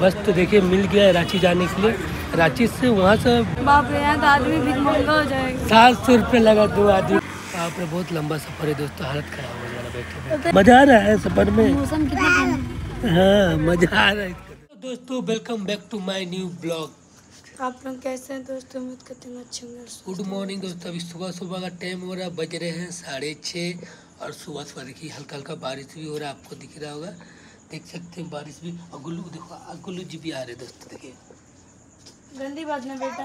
बस तो देखिए मिल गया रांची जाने के लिए। रांची से वहाँ से बाप रे यहाँ तो आदमी भी महंगा हो जाएगा, 700 रुपये लगा दो आदमी। आपने बहुत लंबा सफर है दोस्तों, हालत खराब हो जाना बैठे। मजा आ रहा है सफर में, मौसम कितना, हाँ मजा आ रहा है। तो दोस्तों welcome back to my new blog. आप लोग कैसे हैं दोस्तों, उम्मीद करते हैं अच्छे होंगे। गुड मॉर्निंग दोस्तों, अभी सुबह सुबह का टाइम हो रहा है, बज रहे हैं 6:30 और सुबह सुबह देखिए हल्का हल्का बारिश भी हो रहा है, आपको दिख रहा होगा, देख सकते हैं बारिश भी। और गुल्लू देखो, गुल्लू जी भी आ रहे दोस्तों, देखिए गंदी बात ना बेटा,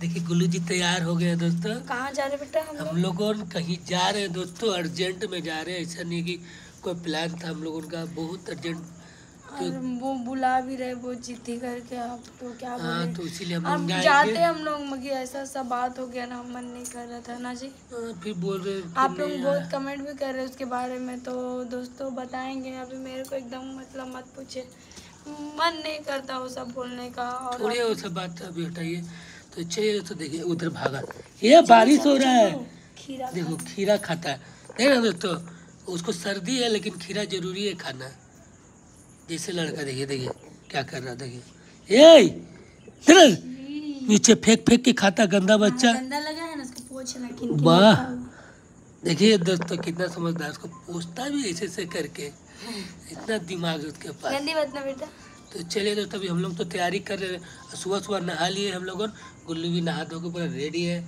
देखिए गुल्लू जी तैयार हो गए दोस्तों। कहाँ जा रहे बेटा? हम लोग कहीं जा रहे हैं दोस्तों, अर्जेंट में जा रहे हैं, ऐसा नहीं कि कोई प्लान था हम लोगों का, बहुत अर्जेंट। वो बुला भी रहे वो जिद्दी करके, आप तो क्या बोले, तो इसीलिए हम जाते हम लोग मगर ऐसा सब बात हो गया ना, मन नहीं कर रहा था ना जी। फिर बोल रहे आप लोग बहुत कमेंट भी कर रहे उसके बारे में, तो दोस्तों बताएंगे। अभी मेरे को एकदम मतलब मत पूछे, मन नहीं करता वो सब बोलने का, और थोड़ी वो सब बात अभी हटाइए। तो चलिए तो देखिए उधर भागा, ये बारिश हो रहा है, खीरा देखो खीरा खाता है, देख ना दोस्तों उसको सर्दी है लेकिन खीरा जरूरी है खाना। जैसे लड़का देखिए देखिए क्या कर रहा, देखिए ये नीचे फेंक फेंक के खाता, गंदा बच्चा, गंदा लगा है ना, उसको पोछना किन। वाह देखिए दोस्तों कितना समझदार, उसको पोछता भी ऐसे ऐसे करके, इतना दिमाग उसके पास। गंदी बात ना बेटा। तो चलिए दोस्तों अभी हम लोग तो तैयारी कर रहे हैं, सुबह सुबह नहा लिए हम लोग, और गुल्लू भी नहा धो के पूरा रेडी है।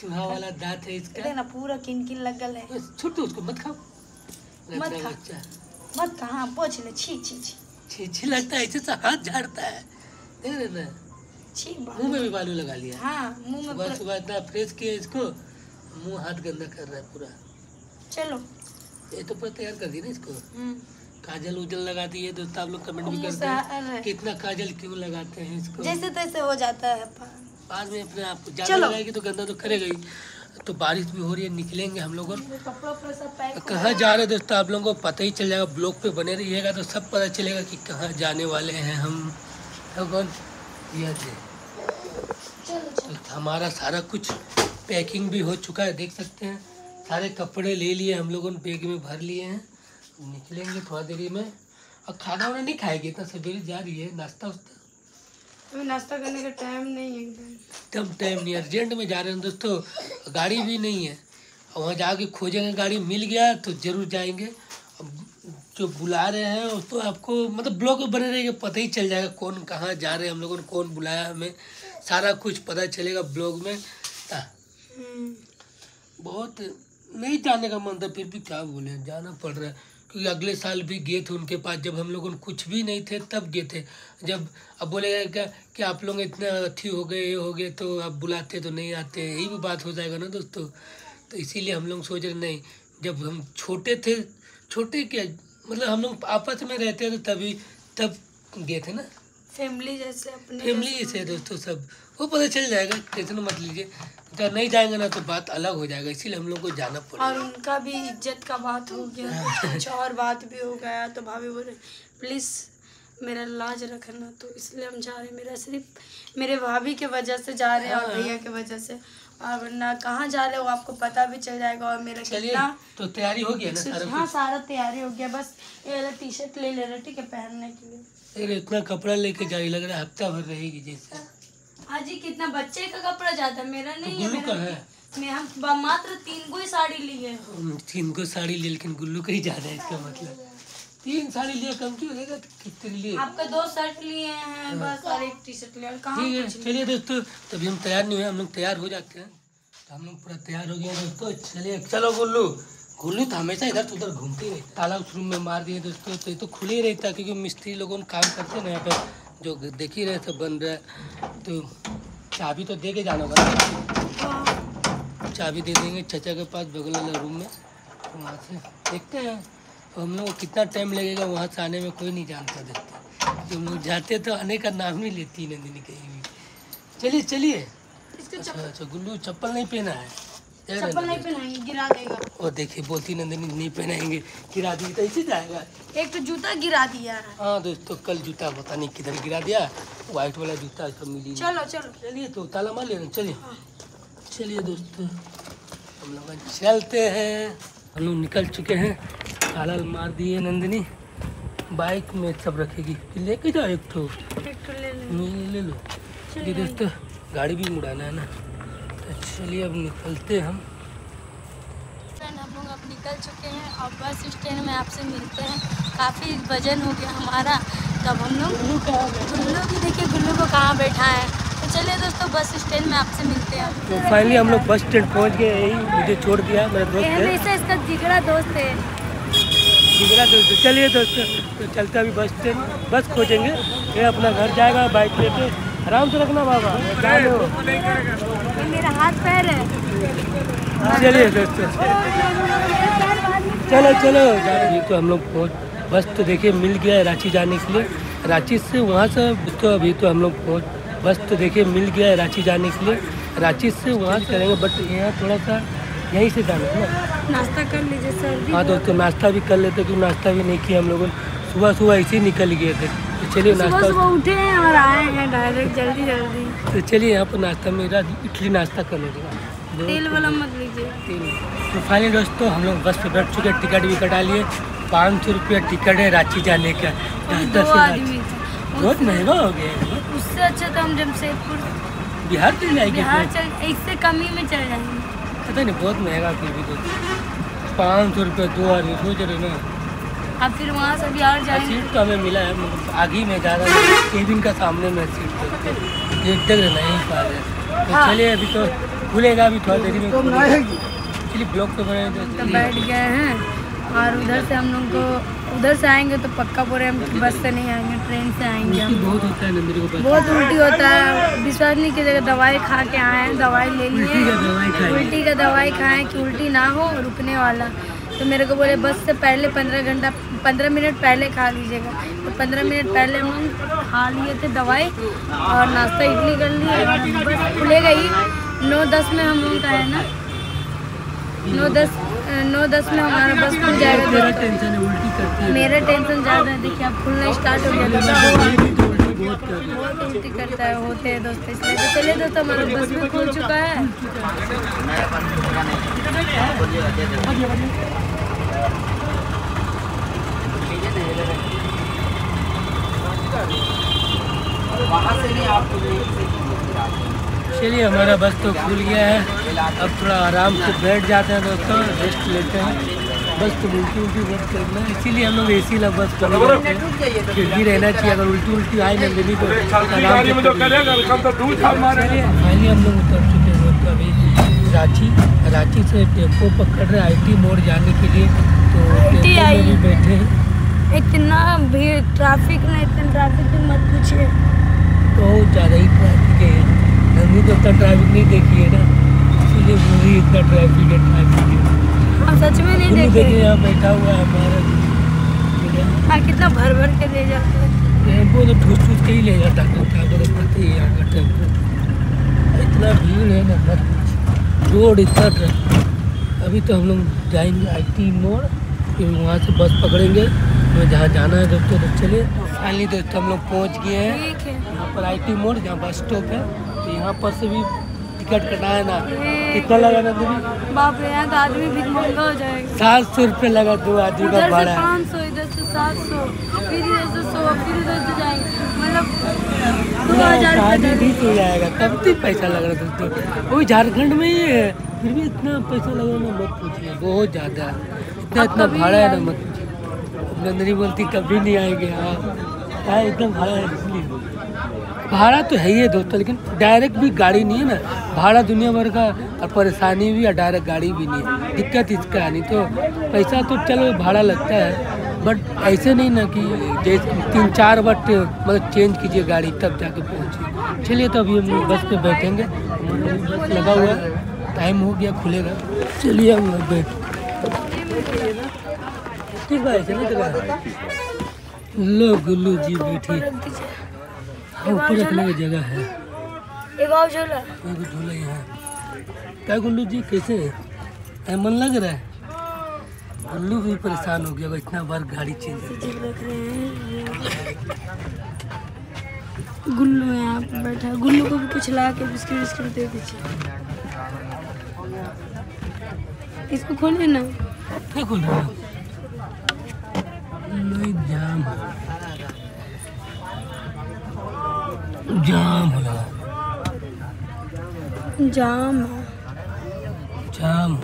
चूहा वाला दाँत है इसका पूरा, किन किन लगल है, छुट्टू उसको मत खाओ मत खा मत खा, हाँ पोछ ले, छी छी छी छी छी लगता है, ऐसे हाथ झाड़ता है, देख रहे ना, मुँह में भी बालू लगा लिया। हाँ मुँह में, सुबह सुबह इतना फ्रेश किया इसको, मुँह हाथ गंदा कर रहा है पूरा। चलो ये तो पूरा तैयार कर दी ना इसको, काजल उजल लगा दी है दोस्तों, आप लोग कमेंट भी करते हैं कितना काजल क्यों लगाते हैं इसको, जैसे तैसे हो जाता है बाद में अपने आप को, ज़्यादा लगाएगी तो गंदा तो करेगा ही। तो बारिश भी हो रही है, निकलेंगे हम लोग, कहाँ जा रहे दोस्तों आप लोगों को पता ही चल जाएगा, ब्लॉग पे बने रहिएगा तो सब पता चलेगा कि कहाँ जाने वाले हैं हम। तो हमारा सारा कुछ पैकिंग भी हो चुका है, देख सकते हैं सारे कपड़े ले लिए हम लोगों ने, बैग में भर लिए हैं, निकलेंगे थोड़ा देरी में। और खाना वाना नहीं खाएगी, इतना सवेरे जा रही है, नाश्ता वास्ता नाश्ता करने का टाइम नहीं है, एकदम टाइम नहीं, अर्जेंट में जा रहे हैं दोस्तों, गाड़ी भी नहीं है, और वहाँ जाके खोजेंगे गाड़ी, मिल गया तो ज़रूर जाएंगे। जो बुला रहे हैं उसको आपको मतलब ब्लॉग में बने रहेंगे, पता ही चल जाएगा कौन कहाँ जा रहे हैं, हम लोगों ने कौन बुलाया, हमें सारा कुछ पता चलेगा ब्लॉग में। बहुत नहीं जाने का मन था, फिर भी क्या बोले जाना पड़ रहा है, क्योंकि अगले साल भी गए थे उनके पास, जब हम लोग कुछ भी नहीं थे तब गए थे, जब अब बोलेगा क्या कि आप लोग इतना अच्छी हो गए, ये हो गए, तो आप बुलाते तो नहीं आते, यही भी बात हो जाएगा ना दोस्तों। तो इसीलिए हम लोग सोच रहे नहीं, जब हम छोटे थे, छोटे क्या मतलब हम लोग आपस में रहते थे तभी तब गए थे ना, फैमिली जैसे, अपने फैमिली जैसे दोस्तों, सब वो पता चल जाएगा, टेंशन मत लीजिए। अगर नहीं जाएंगे ना तो बात अलग हो जाएगा, इसीलिए हम लोग को जाना पड़ेगा। और उनका भी इज्जत का बात हो गया, कुछ और बात भी हो गया, तो भाभी बोले प्लीज़ मेरा लाज रखना, तो इसलिए हम जा रहे हैं, मेरा सिर्फ मेरे भाभी के वजह से जा रहे हैं और भैया के वजह से, और वरना कहाँ जा रहे हो आपको पता भी चल जाएगा। और मेरा कितना तो तैयारी हो गया ना सारा, हाँ सारा तैयारी हो गया, बस ये वाला टी शर्ट ले ले रहे ठीक है पहनने के लिए, इतना कपड़ा लेके जा रही, लग रहा है हफ्ता भर रहेगी जैसे। हाँ जी कितना बच्चे का कपड़ा जाता है, मेरा नहीं है, मेरा है। मैं हम मात्र 3 को ही साड़ी ली है, 3 को साड़ी ली, लेकिन गुल्लू का ही ज्यादा है, इसका मतलब 3 साड़ी लिया कम क्यों रहेगा, कितने लिए आपका 2 शर्ट लिए हैं बस और 1 टी-शर्ट लिया, कहाँ कुछ। चलिए दोस्तों तभी हम तैयार नहीं हुए, हम लोग तैयार हो जाते हैं, तो हम लोग पूरा तैयार हो गए दोस्तों। चलिए चलो गुल्लू, गुल्लू तो हमेशा इधर उधर घूमती रही, ताला उस रूम में मार दिए दोस्तों, तो ये तो खुले ही रहता क्योंकि मिस्त्री लोगों ने काम करते हैं यहाँ पर, जो देख ही रहे सब बन रहा है, तो चाबी तो दे के जाना होगा, चाबी दे देंगे चाचा के पास बगल वाले रूम में, तो वहाँ से देखते हैं तो हम लोग कितना टाइम लगेगा वहाँ से आने में, कोई नहीं जानता देखता, तो हम लोग जाते तो आने का नाम नहीं लेती नंदिनी कहीं भी। चलिए चलिए, अच्छा गुल्लू चप्पल नहीं पहना है, चप्पल नहीं पहनाएंगे गिरा देगा, और देखिए बोलती नंदिनी नहीं पहनाएंगे गिरा दी तो ऐसे जाएगा, एक तो जूता गिरा दिया। हाँ दोस्तों कल जूता पता नहीं किधर गिरा दिया, व्हाइट वाला जूता तो मिली। चलो चलो चलिए तो ताला मार लेना, चलिए चलिए दोस्तों हम लोग चलते हैं। हम लोग निकल चुके हैं। ताला मार दिए नंदिनी, बाइक में सब रखेगी, लेके जाओ एक ठो ले लो जी दोस्तों, गाड़ी भी मुड़ाना है ना। तो चलिए अब निकलते हम। हम अब निकल चुके हैं और बस स्टैंड में आपसे मिलते हैं। काफ़ी वजन हो गया हमारा, तब हम लोग गुल्लू की देखिए गुल्लू को कहाँ बैठा है। तो चलिए दोस्तों बस स्टैंड में आपसे मिलते हैं। तो फाइनली हम लोग बस स्टैंड पहुँच गए। यही मुझे छोड़ दिया मेरा दोस्त है, हमेशा इसका जिगरा दोस्त है, जिगरा दोस्त। चलिए दोस्तों तो चलते अभी बस स्टैंड, बस खोजेंगे, ये अपना घर जाएगा बाइक लेके। आराम से रखना बाबा, मेरा हाथ पैर है। चलिए दोस्तों चलो चलो। ये तो हम लोग पहुँच, बस तो देखिए मिल गया है रांची जाने के लिए। रांची से वहाँ से तो अभी तो हम लोग पहुँच, बस तो देखिए मिल गया है रांची जाने के लिए। रांची से वहाँ चलेंगे, बट यहाँ थोड़ा सा यहीं से जाना है ना। नाश्ता कर लीजिए सर। हाँ दोस्तों नाश्ता भी कर लेते, क्योंकि नाश्ता भी नहीं किया हम लोगों ने, सुबह सुबह ऐसे ही निकल गए थे। चलिए नाश्ता, सुबह उठे हैं और आए हैं डायरेक्ट जल्दी जल्दी। तो चलिए यहाँ पर नाश्ता मेरा इडली नाश्ता कर लीजिएगा, तेल वाला मत लीजिए तेल। तो फाइनली दोस्तों हम लोग बस पे बैठ चुके, टिकट भी कटा लिए। 500 रुपया टिकट है रांची जाने का। बहुत महंगा हो गया, उससे अच्छा तो हम जमशेदपुर बिहार चल जाएंगे, इससे कम ही में चल जाएंगे। पता नहीं बहुत महंगा, फिर भी दोस्तों 500 रुपये 2 आदमी सोच रहे ना। अब फिर वहाँ से बिहार जाएंगे। सीट तो हमें मिला है, आगे में ज़्यादा केबिन का सामने में सीट देखते नहीं पा रहे। तो चलिए अभी तो खुलेगा, अभी थोड़ा देरी में चलिए ब्लॉक तो बने तो बैठ गए हैं। और उधर से हम लोग को उधर से आएंगे तो पक्का पूरे हम बस से नहीं आएंगे, ट्रेन से आएंगे। बहुत होता है नंदिनी को, बहुत उल्टी होता है, विश्वास नहीं की जगह। दवाई खा के आए, दवाई ले लिए, उल्टी का दवाई खाएँ कि उल्टी ना हो, रुकने वाला। तो मेरे को बोले बस से पहले 15 मिनट पहले खा लीजिएगा। तो 15 मिनट पहले हम खा लिए थे दवाई और नाश्ता इडली कर लिए। खुलेगा ही 9-10 में हम लोग का है ना, 9-10 में हमारा बस खुल जाएगा। मेरा टेंशन ज़्यादा है, देखिए अब खुलना स्टार्ट हो गया, उल्टी करता है, होते हैं दोस्त इसलिए। तो चलिए दोस्तों हमारा बस भी खुल चुका है। चलिए हमारा बस तो खुल गया है, अब थोड़ा आराम से बैठ जाते हैं दोस्तों, रेस्ट लेते हैं। बस तो उल्टी उल्टी बस करना है, इसीलिए हम लोग एसी लग बस कर रहना चाहिए। अगर उल्टी उल्टी आए नंदिनी तो फाइनली हम लोग उतर चुके हैं रोड पर। अभी रांची से टेम्पो पकड़ रहे IT मोड़ जाने के लिए, तो टेम्पो में भी बैठे हैं। इतना भीड़ ट्रैफिक में, इतना ट्रैफिक तो मत पूछिए, बहुत ज़्यादा ही ट्रैफिक है। नंदिनी तो उतना ट्रैफिक नहीं देखी है ना, इसीलिए पूरी इतना ट्रैफिक है। हम सच में नहीं देखे, यहाँ बैठा हुआ है हमारा, कितना भर भर के ले जाता है टेम्पो, तो ठूस ठूस के ही ले जाता है। यहाँ का टेम्पो इतना भीड़ है ना, मत रोड इतना ट्रैफिक। अभी तो हम लोग जाएंगे IT मोड़, फिर वहाँ से बस पकड़ेंगे तो जहाँ जाना है दोस्तों। तो चलिए फाइनली दोस्तों हम लोग पहुँच गए हैं यहाँ पर IT मोड़, जहाँ बस स्टॉप है। तो यहाँ पर से भी टिकट कटाया ना, कितना लगा ना तुम्हें? बाप रे यहाँ तो आदमी भी महंगा हो जाएगा। 700 रुपये लगा 2 आदमी का भाड़ा, 500 इधर से 700, फिर इधर से 100, फिर उधर से जाएंगे, मतलब 2000 भी हो जाएगा। कब तक पैसा लग रहा है दोस्तों, वही झारखंड में ही है, फिर भी इतना पैसा लग रहा ना मत पूछिए, बहुत ज़्यादा इतना भाड़ा है ना मत। नंदिनी बोलती कभी नहीं आएंगे, हाँ एकदम भाड़ा है, इसलिए भाड़ा तो है ही है दोस्तों। लेकिन डायरेक्ट भी गाड़ी नहीं है ना, भाड़ा दुनिया भर का, और परेशानी भी, और डायरेक्ट गाड़ी भी नहीं है, दिक्कत इसका है। नहीं तो पैसा तो चलो भाड़ा लगता है, बट ऐसे नहीं ना कि जैसे 3-4 बार मतलब चेंज कीजिए गाड़ी तब जाके पहुँचे। चलिए तो अभी हम बस पे बैठेंगे, बस लगा हुआ टाइम हो गया खुलेगा। चलिए हम बैठ ठीक है, ऐसे नहीं लो गुल्लू जी बैठे, ऊपर रखने की जगह है, एक और झूला है। क्या गुल्लू जी कैसे है, मन लग रहा है? गुल्लू भी परेशान हो गया, इतना बार गाड़ी चेंज कर। गुल्लू यहाँ पर बैठा, गुल्लू को भी कुछ ला के बिस्किट विस्किट दे दीजिए, इसको खोल लेना। जाम हो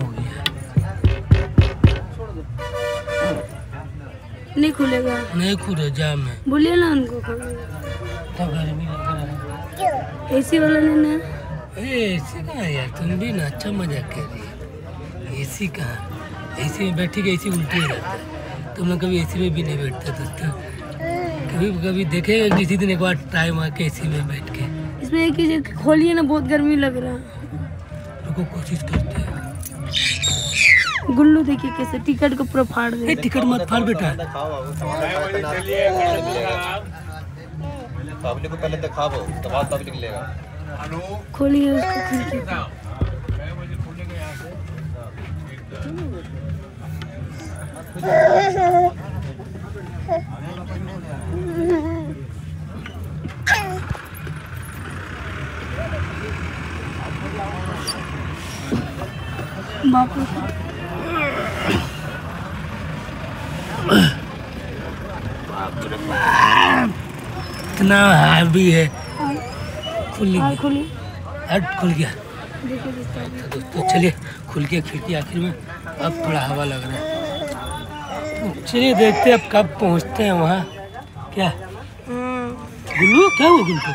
गया, नहीं खुलेगा, नहीं खुला जाम है। बोलिए ना उनको तो गर्मी लग रहा है। एसी वाला लेना है? एसी कहाँ यार, तुम भी ना अच्छा मजाक कर रही है। एसी कहाँ, एसी में बैठी गई, एसी उल्टी हो जाता है। तुम लोग कभी एसी में भी नहीं बैठता दोस्तों, कभी कभी देखेगा किसी दिन एक बार टाइम आके एसी में बैठ के। इसमें एक चीज खोलिए ना, बहुत गर्मी लग रहा है। रुको कोशिश करते हैं। गुल्लू देखिए कैसे टिकट को पूरा फाड़ दे। टिकट मत फाड़ बेटा, पब्लिक को पहले दिखाओ तो बाद पब्लिक लेगा। खोलिए उसको। इतना हैवी है। खुल गया दोस्तों, चलिए खुल गया खिड़की आखिर में। अब थोड़ा हवा लग रहा है, चलिए देखते हैं अब कब पहुंचते हैं वहाँ। क्या गुल्लू, क्या हुआ गुल्लू,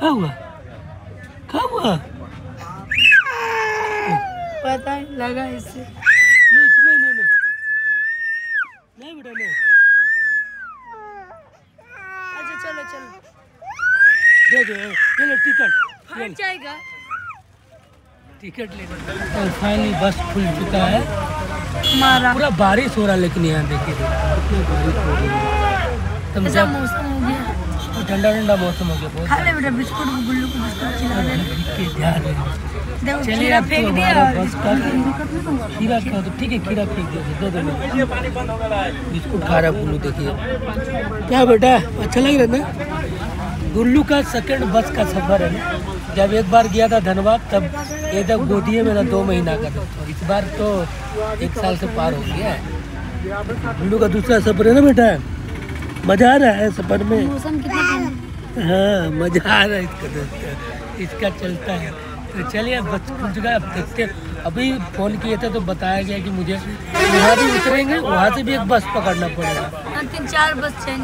क्या हुआ, क्या हुआ? पता है, लगा इससे। नहीं नहीं नहीं नहीं नहीं बेटा नहीं। अच्छा चलो चलो दे दो ये लो टिकट। फट जाएगा टिकट ले। और फाइनली बस खुल चुका है। मारा पूरा बारिश हो रहा, लेकिन यहाँ देखिए बारिश हो रही है। तुम जा, मौसम हो गया ठंडा ठंडा मौसम हो गया। बहुत खा ले बेटा बिस्कुट, गुल्लू को बिस्कुट खिला ले। ध्यान रखना, कीड़ा फेंक दिया तो ठीक है, कीड़ा फेंक दिया दो। बिस्कुट खा रहा गुल्लू, देखिए क्या बेटा अच्छा लग रहा है ना। गुल्लू का सेकंड बस का सफर है ना, जब एक बार गया था धनबाद तब ये तक गोदिये में ना 2 महीना का था, इस बार तो 1 साल से पार हो गया है। गुल्लू का दूसरा सफर है ना बेटा, मजा आ रहा है सफर में। हाँ मजा आ रहा है इसका, इसका चलता है। तो चलिए बचपन जगह अब देखते हैं। अभी फ़ोन किए थे तो बताया गया कि मुझे यहाँ भी उतरेंगे, वहाँ से भी एक बस पकड़ना पड़ेगा। 3-4 बस चेंज।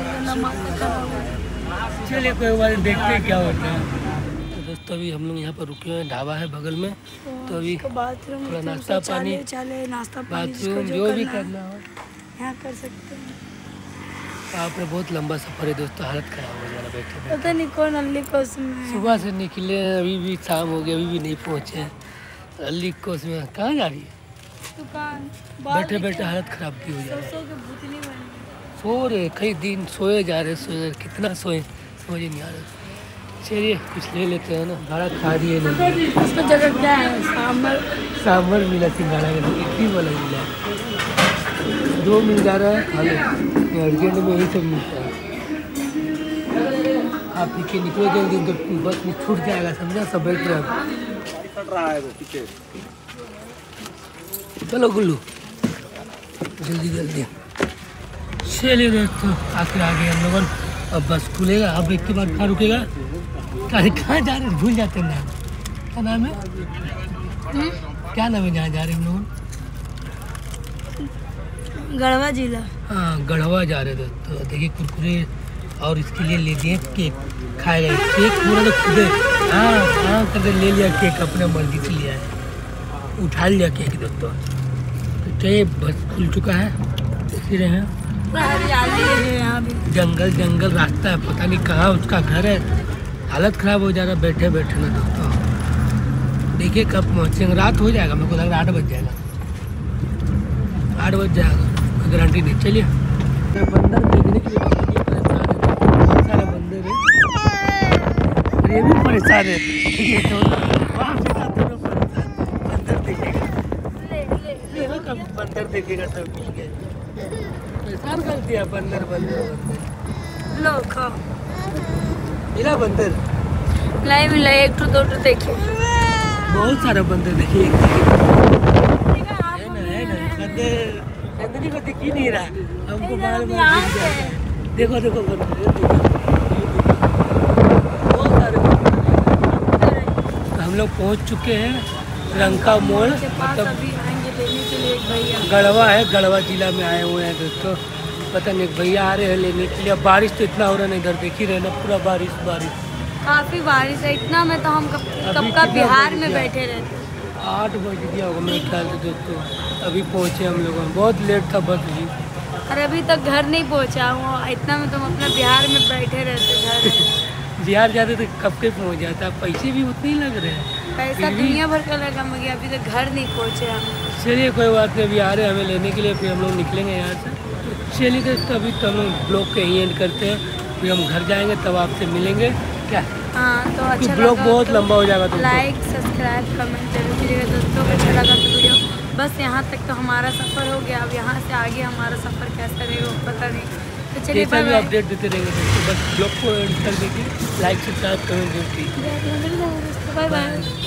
चलिए कोई बात नहीं, देखते हैं क्या होता है। तो दोस्तों अभी हम लोग यहाँ पर रुके हुए हैं, ढाबा है बगल में। तो अभी थोड़ा नाश्ता पानी, बाथरूम जो भी करना हो यहाँ कर सकते हैं। आपने बहुत लंबा सफर है दोस्तों, हालत खराब हो जा रहा बैठे। पता नहीं कौन अल्ली कोस में, सुबह से निकले अभी भी शाम हो गई, अभी भी नहीं पहुँचे हैं। अल्ली कोस में कहाँ जा रही है, दुकान बैठे बैठे हालत खराब भी हो जा रही है। सो रहे कई दिन, सोए जा रहे, सोए कितना सोए समझ नहीं आ रहा। चलिए कुछ ले लेते हैं ना, भाड़ा खा रही है। जगह क्या है, सांभर, सांभर मिला सिंगाड़ा इतनी वाला मिला है, 2 मिल जा रहा है खाली अर्जेंट में, यही सब मिलता है। आप पीछे निकलो जल्दी, तो बस में छूट जाएगा समझा सब है। चलो गुल्लू जल्दी जल्दी। चलिए दोस्तों आखिर आ गए हम लोगों, अब बस खुलेगा। अब एक के बाद कहाँ रुकेगा, कहाँ जा रहे भूल जाते हैं नाम, क्या नाम है क्या नाम है जहाँ जा रहे हम लोग, गढ़वा जिला। हाँ गढ़वा जा रहे दोस्तों। देखिए कुरकुरे और इसके लिए ले दिए केक, खाएगा केक पूरा तो खुदे। हाँ हाँ करके ले लिया केक, अपने मर्जी से लिया है, उठा लिया केक दोस्तों। तो चलिए बस खुल चुका है, देख रहे हैं यहाँ भी जंगल जंगल रास्ता है, पता नहीं कहाँ उसका घर है। हालत ख़राब हो जा रहा बैठे बैठे ना दोस्तों। देखिए कब पहुँचेंगे, रात हो जाएगा, मेरे को लग रहा 8 बज जाएगा, गारंटी नहीं। चलिए बंदर देखने के लिए बहुत सारा बंदर है, ये भी परेशान है। ये तो बंदर देखेगा, बंदर देखेगा सब कुछ है, परेशान कर दिया बंदर। बंदर लो खाओ, मिला बंदर नहीं मिला, 1-2 देखिए बहुत सारा बंदर देखिए। नंदिनी को दिख ही नहीं रहा हमको, बार बार देखो देखो बहुत सारे। हम लोग पहुंच चुके हैं रंका मोड़, मतलब गढ़वा है, गढ़वा जिला में आए हुए हैं दोस्तों। पता नहीं भैया आ रहे हैं लेने के लिए। बारिश तो इतना हो रहा है इधर, देख ही रहे ना पूरा बारिश, काफ़ी बारिश है इतना में तो हम कब का बिहार में बैठे रहते। 8 बज गया होगा मेरे ख्याल से दोस्तों, अभी पहुँचे हम लोग। बहुत लेट था बस जी, और अभी तक घर नहीं पहुँचा हूँ। इतना में तो हम अपना बिहार में बैठे रहते, घर बिहार जाते तो कब के पहुँच जाता। पैसे भी उतने ही लग रहे हैं, पैसा दुनिया भर का लगा मगर अभी तक घर नहीं पहुँचे हम। चलिए कोई बात नहीं, अभी आ रहे हैं हमें लेने के लिए, फिर हम लोग निकलेंगे यहाँ से। चलिए दोस्तों अभी तो हम लोग ब्लॉग के ही एंड करते हैं, फिर हम घर जाएंगे तब आपसे मिलेंगे। क्या तो अच्छा ब्लॉग बहुत तो लंबा हो जाएगा। लाइक सब्सक्राइब कमेंट जरूर कीजिएगा दोस्तों, अच्छा लगा तो वीडियो। बस यहाँ तक तो हमारा सफ़र हो गया, अब यहाँ से आगे हमारा सफ़र कैसा रहेगा पता नहीं। तो चलिए भी अपडेट देते रहेंगे दोस्तों, बस ब्लॉग को एंड कर दीजिए, लाइक सब्सक्राइब कमेंट जरूर कीजिए। Bye bye.